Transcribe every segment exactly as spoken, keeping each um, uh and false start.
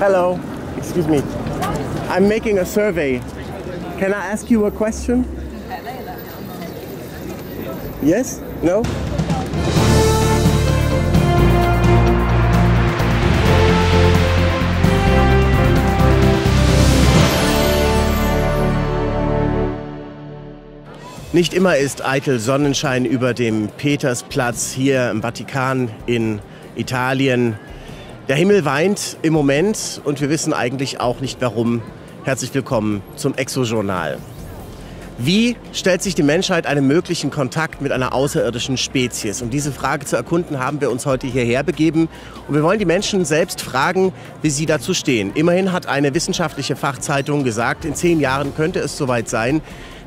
Hello, excuse me. I'm making a survey. Can I ask you a question? Yes? No? Nicht immer ist eitel Sonnenschein über dem Petersplatz hier im Vatikan in Italien. Der Himmel weint im Moment und wir wissen eigentlich auch nicht warum. Herzlich willkommen zum Exo-Journal. Wie stellt sich die Menschheit einem möglichen Kontakt mit einer außerirdischen Spezies? Um diese Frage zu erkunden, haben wir uns heute hierher begeben. Und wir wollen die Menschen selbst fragen, wie sie dazu stehen. Immerhin hat eine wissenschaftliche Fachzeitung gesagt, in zehn Jahren könnte es soweit sein.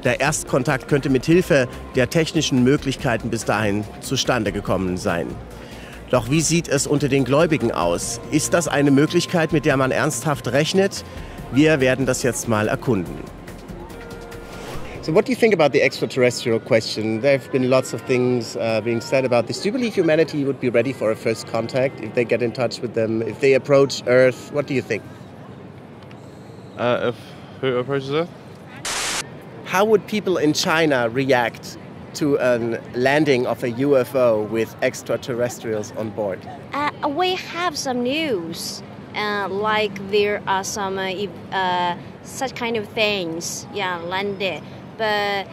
Der Erstkontakt könnte mit Hilfe der technischen Möglichkeiten bis dahin zustande gekommen sein. Doch wie sieht es unter den Gläubigen aus? Ist das eine Möglichkeit, mit der man ernsthaft rechnet? Wir werden das jetzt mal erkunden. So, what do you think about the extraterrestrial question? There have been lots of things uh, being said about this. Do you believe humanity would be ready for a first contact if they get in touch with them, if they approach Earth? What do you think? Uh, if who approaches Earth? How would people in China react to a landing of a U F O with extraterrestrials on board? Uh, we have some news, uh, like there are some uh, uh, such kind of things, yeah, landed. But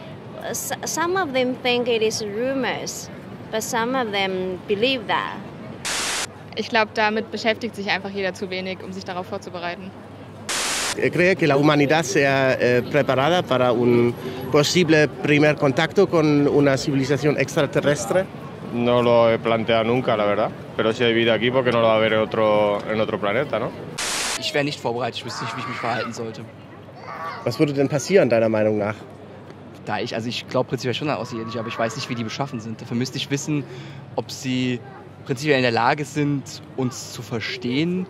some of them think it is rumors, but some of them believe that. Ich glaube, damit beschäftigt sich einfach jeder zu wenig, um sich darauf vorzubereiten. Cree que la humanidad sea eh, preparada para un posible primer contacto con una civilización extraterrestre? No lo he planteado nunca, la verdad. Pero si hay vida aquí, ¿por qué no lo va a haber en otro, en otro planeta, no? Ich wäre nicht vorbereitet, ich wüsste nicht, wie ich mich verhalten sollte. Was würde denn passieren, deiner Meinung nach? Da ich, also ich glaube prinzipiell schon an Außerirdische, aber ich weiß nicht, wie die beschaffen sind. Dafür müsste ich wissen, ob sie prinzipiell in der Lage sind, uns zu verstehen.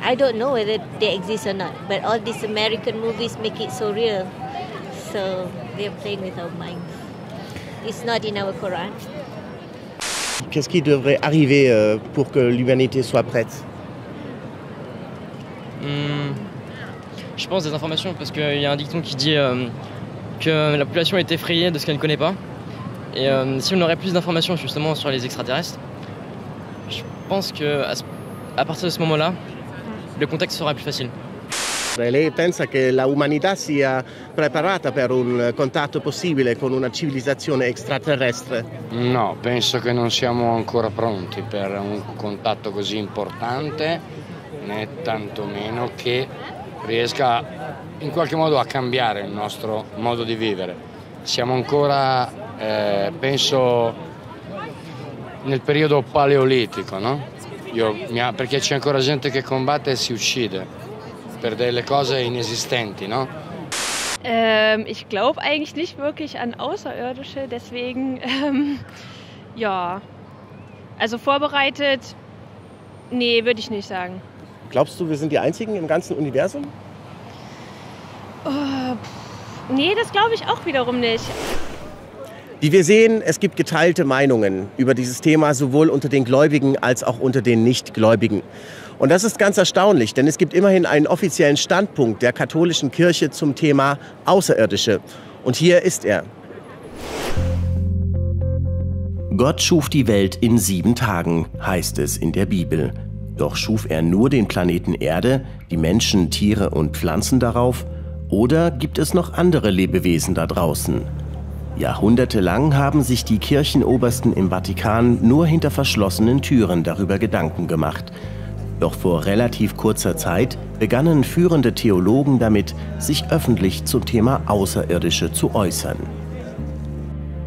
I don't know whether they exist or not, but all these American movies make it so real. So they're playing with our minds. It's not in our Quran. Qu'est-ce qui devrait arriver pour que l'humanité soit prête? Mmh, je pense des informations, parce qu'il y a un dicton qui dit euh, que la population est effrayée de ce qu'elle ne connaît pas. Et euh, si on aurait plus d'informations justement sur les extraterrestres, je pense qu'à à partir de ce moment-là, il contesto sarà più facile. Lei pensa che la umanità sia preparata per un contatto possibile con una civilizzazione extraterrestre? No, penso che non siamo ancora pronti per un contatto così importante, né tantomeno che riesca in qualche modo a cambiare il nostro modo di vivere. Siamo ancora, eh, penso, nel periodo paleolitico, no? Io, mia, perché c'è ancora gente che combatte e si uccide per delle cose inesistenti, no? Ähm, ich glaube eigentlich nicht wirklich an Außerirdische, deswegen, ähm, ja, also vorbereitet, nee, würde ich nicht sagen. Glaubst du, wir sind die Einzigen im ganzen Universum? Oh, pff, nee, das glaube ich auch wiederum nicht. Wie wir sehen, es gibt geteilte Meinungen über dieses Thema, sowohl unter den Gläubigen als auch unter den Nichtgläubigen. Und das ist ganz erstaunlich, denn es gibt immerhin einen offiziellen Standpunkt der katholischen Kirche zum Thema Außerirdische. Und hier ist er. Gott schuf die Welt in sieben Tagen, heißt es in der Bibel. Doch schuf er nur den Planeten Erde, die Menschen, Tiere und Pflanzen darauf? Oder gibt es noch andere Lebewesen da draußen? Jahrhundertelang haben sich die Kirchenobersten im Vatikan nur hinter verschlossenen Türen darüber Gedanken gemacht. Doch vor relativ kurzer Zeit begannen führende Theologen damit, sich öffentlich zum Thema Außerirdische zu äußern.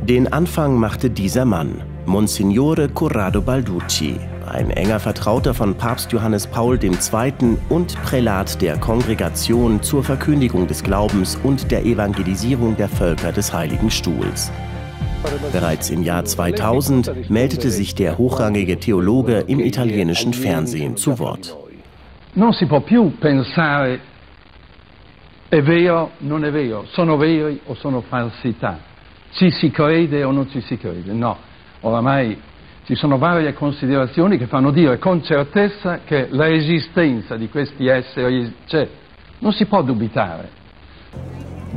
Den Anfang machte dieser Mann, Monsignore Corrado Balducci, ein enger Vertrauter von Papst Johannes Paul der Zweite und Prälat der Kongregation zur Verkündigung des Glaubens und der Evangelisierung der Völker des Heiligen Stuhls. Bereits im Jahr zweitausend meldete sich der hochrangige Theologe im italienischen Fernsehen zu Wort. Non si può più pensare è vero, non è vero, sono veri o sono falsità. Ci si crede o non ci si crede. No, oramai Ci sono varie considerazioni che fanno dire con certezza che l'esistenza di questi esseri c'è. Non si può dubitare.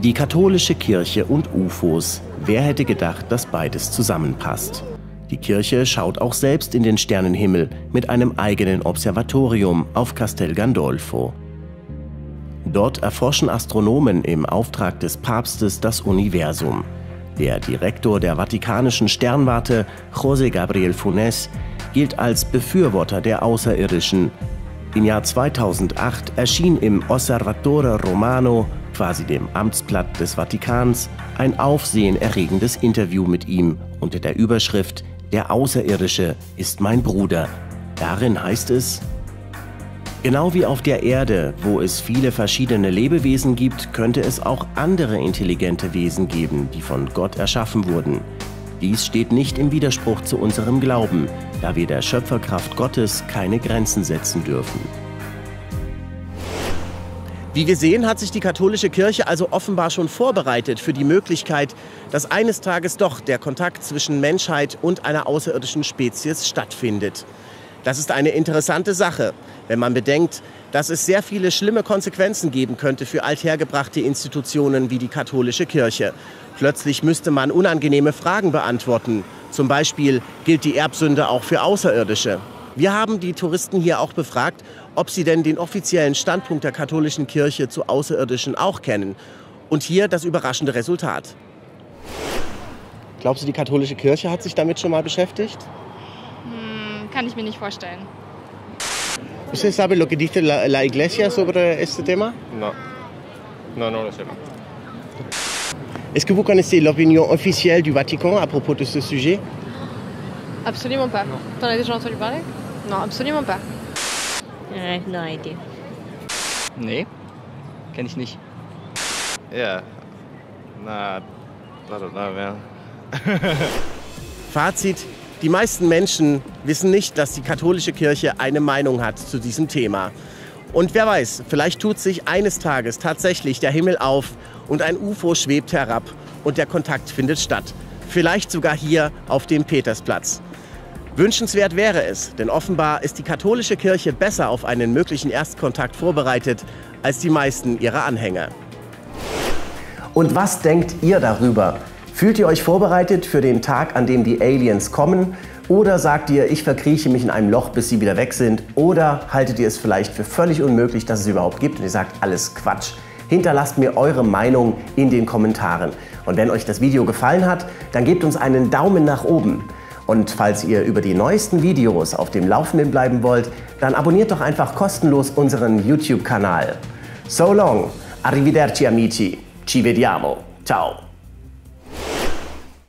Die katholische Kirche und U F Os. Wer hätte gedacht, dass beides zusammenpasst? Die Kirche schaut auch selbst in den Sternenhimmel mit einem eigenen Observatorium auf Castel Gandolfo. Dort erforschen Astronomen im Auftrag des Papstes das Universum. Der Direktor der Vatikanischen Sternwarte, José Gabriel Funes, gilt als Befürworter der Außerirdischen. Im Jahr zweitausendacht erschien im Osservatore Romano, quasi dem Amtsblatt des Vatikans, ein aufsehenerregendes Interview mit ihm unter der Überschrift „Der Außerirdische ist mein Bruder“. Darin heißt es: Genau wie auf der Erde, wo es viele verschiedene Lebewesen gibt, könnte es auch andere intelligente Wesen geben, die von Gott erschaffen wurden. Dies steht nicht im Widerspruch zu unserem Glauben, da wir der Schöpferkraft Gottes keine Grenzen setzen dürfen. Wie wir sehen, hat sich die katholische Kirche also offenbar schon vorbereitet für die Möglichkeit, dass eines Tages doch der Kontakt zwischen Menschheit und einer außerirdischen Spezies stattfindet. Das ist eine interessante Sache, wenn man bedenkt, dass es sehr viele schlimme Konsequenzen geben könnte für althergebrachte Institutionen wie die katholische Kirche. Plötzlich müsste man unangenehme Fragen beantworten. Zum Beispiel gilt die Erbsünde auch für Außerirdische. Wir haben die Touristen hier auch befragt, ob sie denn den offiziellen Standpunkt der katholischen Kirche zu Außerirdischen auch kennen. Und hier das überraschende Resultat. Glaubst du, die katholische Kirche hat sich damit schon mal beschäftigt? Kann ich mir nicht vorstellen. ¿Usted sabe lo que dice la, la Iglesia sobre este tema? No. No, no lo sé. Est-ce que vous connaissez l'opinion officielle du Vatican à propos de ce sujet? Absolument pas. No. T'en as déjà entendu parler? Non, absolument pas. I have no idea. Nee, kenne ich nicht. Ja, na, I don't know, man. Fazit. Die meisten Menschen wissen nicht, dass die katholische Kirche eine Meinung hat zu diesem Thema. Und wer weiß, vielleicht tut sich eines Tages tatsächlich der Himmel auf und ein U F O schwebt herab und der Kontakt findet statt. Vielleicht sogar hier auf dem Petersplatz. Wünschenswert wäre es, denn offenbar ist die katholische Kirche besser auf einen möglichen Erstkontakt vorbereitet als die meisten ihrer Anhänger. Und was denkt ihr darüber? Fühlt ihr euch vorbereitet für den Tag, an dem die Aliens kommen? Oder sagt ihr, ich verkrieche mich in einem Loch, bis sie wieder weg sind? Oder haltet ihr es vielleicht für völlig unmöglich, dass es überhaupt gibt und ihr sagt, alles Quatsch? Hinterlasst mir eure Meinung in den Kommentaren. Und wenn euch das Video gefallen hat, dann gebt uns einen Daumen nach oben. Und falls ihr über die neuesten Videos auf dem Laufenden bleiben wollt, dann abonniert doch einfach kostenlos unseren YouTube-Kanal. So long, arrivederci amici, ci vediamo, ciao.